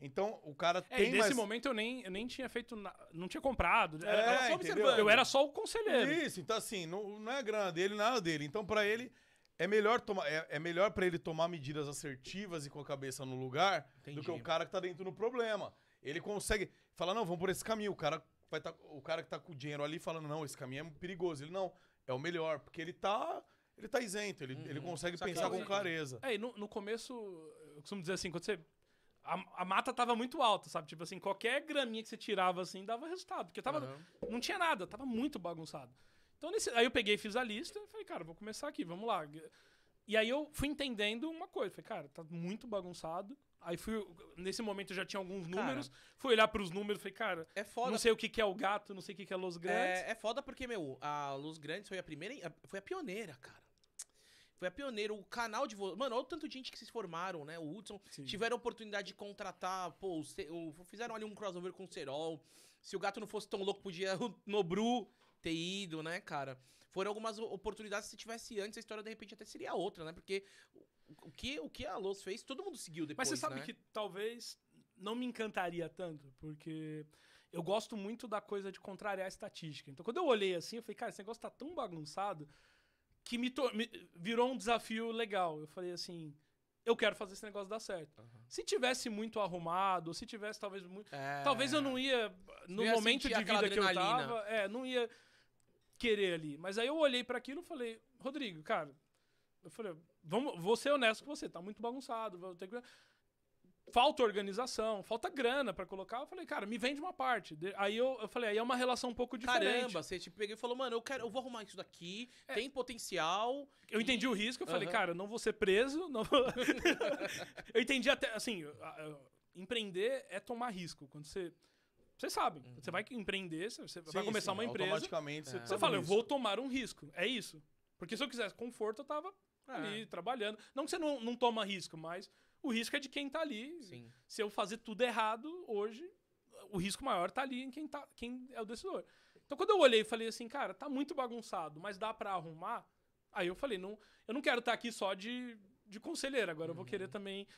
Então, o cara tem mais... nesse momento eu nem tinha feito... Não tinha comprado. Era só observando. Eu era só o conselheiro. Isso, então assim, não é a grana dele, nada dele. Então, pra ele... É melhor pra ele tomar medidas assertivas e com a cabeça no lugar. Entendi. Do que o cara que tá dentro do problema. Ele consegue falar, não, vamos por esse caminho. O cara que tá com o dinheiro ali falando, não, esse caminho é perigoso. Ele, não, é o melhor. Porque ele tá isento, ele consegue pensar com clareza. É, e no começo, eu costumo dizer assim, quando você... A mata tava muito alta, sabe? Tipo assim, qualquer graminha que você tirava assim, dava resultado. Porque tava, não tinha nada, tava muito bagunçado. Então, aí eu peguei, fiz a lista e falei, cara, vou começar aqui, vamos lá. E aí eu fui entendendo uma coisa. Falei, cara, tá muito bagunçado. Aí fui, nesse momento eu já tinha alguns números. Fui olhar pros números, falei, cara, é foda. Não sei o que é o gato, não sei o que é Los Grandes. É foda porque, meu, a Los Grandes foi a primeira, foi a pioneira, cara. Foi a pioneira, o canal de... Mano, olha o tanto de gente que se formaram, né? O Hudson. Sim. Tiveram a oportunidade de contratar, pô, fizeram ali um crossover com o Cerol. Se o gato não fosse tão louco, podia o Nobru ter ido, né, cara? Foram algumas oportunidades, se tivesse antes, a história de repente até seria outra, né? Porque o que a Los fez, todo mundo seguiu depois, mas você sabe, né? Que talvez não me encantaria tanto, porque eu gosto muito da coisa de contrariar a estatística. Então, quando eu olhei assim, eu falei, cara, esse negócio tá tão bagunçado... que virou um desafio legal. Eu falei assim, eu quero fazer esse negócio dar certo. Uhum. Se tivesse muito arrumado, ou se tivesse talvez muito... Talvez eu não ia, no momento de vida que eu tava, não ia querer ali. Mas aí eu olhei para aquilo e falei, Rodrigo, cara, eu falei, vou ser honesto com você, tá muito bagunçado, vou ter que... Falta organização, falta grana pra colocar. Eu falei, cara, me vende uma parte. Aí eu falei, aí é uma relação um pouco diferente. Caramba, você tipo, peguei e falou, mano, eu vou arrumar isso daqui, tem potencial. Eu entendi o risco, eu falei, cara, eu não vou ser preso. Não vou... Eu entendi até, assim, empreender é tomar risco. Quando você... Vocês sabem, você vai empreender, você vai começar uma empresa. Automaticamente você fala, eu vou tomar um risco. É isso. Porque se eu quisesse conforto, eu tava ali trabalhando. Não que você não toma risco, mas... O risco é de quem tá ali. Sim. Se eu fazer tudo errado hoje, o risco maior tá ali em quem é o decisor. Então, quando eu olhei e falei assim, cara, tá muito bagunçado, mas dá pra arrumar? Aí eu falei, não, eu não quero estar aqui só de conselheiro. Agora eu vou querer também...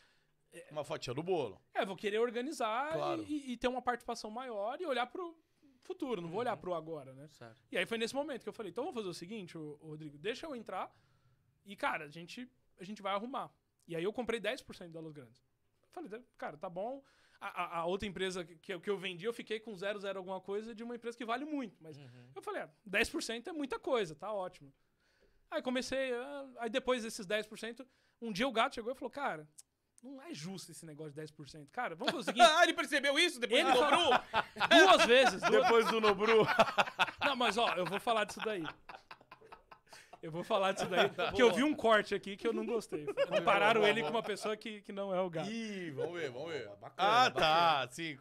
uma fatia do bolo. Vou querer organizar, claro. e ter uma participação maior e olhar pro futuro. Não vou olhar pro agora, né? Certo. E aí foi nesse momento que eu falei, então vamos fazer o seguinte, Rodrigo, deixa eu entrar e, cara, a gente vai arrumar. E aí eu comprei 10% da Los Grandes. Falei, cara, tá bom. A outra empresa que eu vendi, eu fiquei com 0,0 alguma coisa de uma empresa que vale muito. Mas eu falei, 10% é muita coisa, tá ótimo. Aí comecei, aí depois desses 10%, um dia o gato chegou e falou, cara, não é justo esse negócio de 10%. Cara, vamos fazer o seguinte... Ah, ele percebeu isso depois do Nobru? Duas vezes. Depois do Nobru. Não, mas ó, eu vou falar disso daí. Eu vou falar disso daí, porque eu vi um corte aqui que eu não gostei. Compararam ele com uma pessoa que não é o gato. Ih, vamos ver. Bacana, bacana. Tá, sim.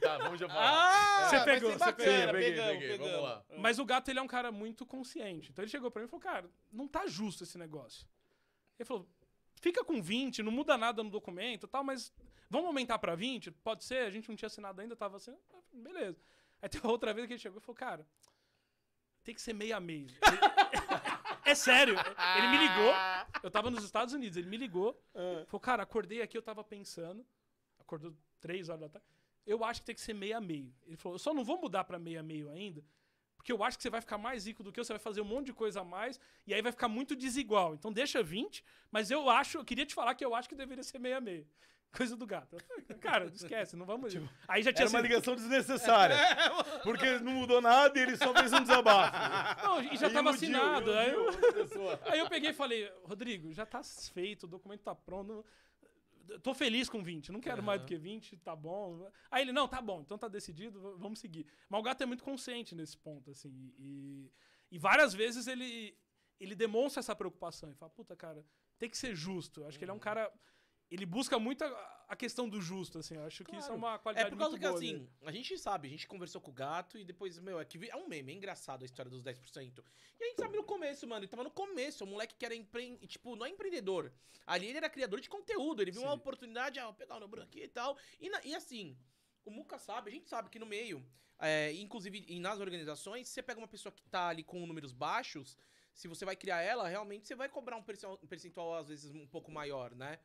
Tá, vamos já falar. Você pegou, você pegou. Peguei. Vamos lá. Mas o gato, ele é um cara muito consciente. Então ele chegou pra mim e falou, cara, não tá justo esse negócio. Ele falou, fica com 20, não muda nada no documento e tal, mas vamos aumentar pra 20? Pode ser, a gente não tinha assinado ainda, tava assinando. Beleza. Aí teve outra vez que ele chegou e falou, cara, tem que ser meio a meio. É sério, ele me ligou, eu tava nos Estados Unidos, ele me ligou, falou, cara, acordei aqui, eu tava pensando, acordou 3 horas da tarde, eu acho que tem que ser meio a meio. Ele falou, eu só não vou mudar pra meio a meio ainda, porque eu acho que você vai ficar mais rico do que eu, você vai fazer um monte de coisa a mais, e aí vai ficar muito desigual, então deixa 20, mas eu queria te falar que eu acho que deveria ser meio a meio. Coisa do gato. Cara, esquece, não vamos... Tipo, aí já tinha era sido... uma ligação desnecessária. Porque não mudou nada e ele só fez um desabafo. Não, e já tava assinado. Aí eu peguei e falei, Rodrigo, já tá feito, o documento tá pronto. Tô feliz com 20, não quero mais do que 20, tá bom. Aí ele, não, tá bom, então tá decidido, vamos seguir. Mas o gato é muito consciente nesse ponto, assim. E várias vezes ele demonstra essa preocupação. Ele fala, puta, cara, tem que ser justo. Acho que ele é um cara... Ele busca muito a questão do justo, assim. Eu acho que isso é uma qualidade muito boa. É por causa que, assim, a gente sabe, a gente conversou com o gato e depois, meu, é um meme, é engraçado a história dos 10%. E a gente sabe no começo, mano, ele tava no começo, o moleque que era, tipo, não é empreendedor. Ali ele era criador de conteúdo, ele viu uma oportunidade, vou pegar o Nobru aqui e tal. E assim, o Muca sabe, a gente sabe que no meio, inclusive nas organizações, se você pega uma pessoa que tá ali com números baixos, se você vai criar ela, realmente você vai cobrar um percentual, às vezes, um pouco maior, né?